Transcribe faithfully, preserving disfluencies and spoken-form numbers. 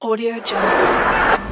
Audio Jungle.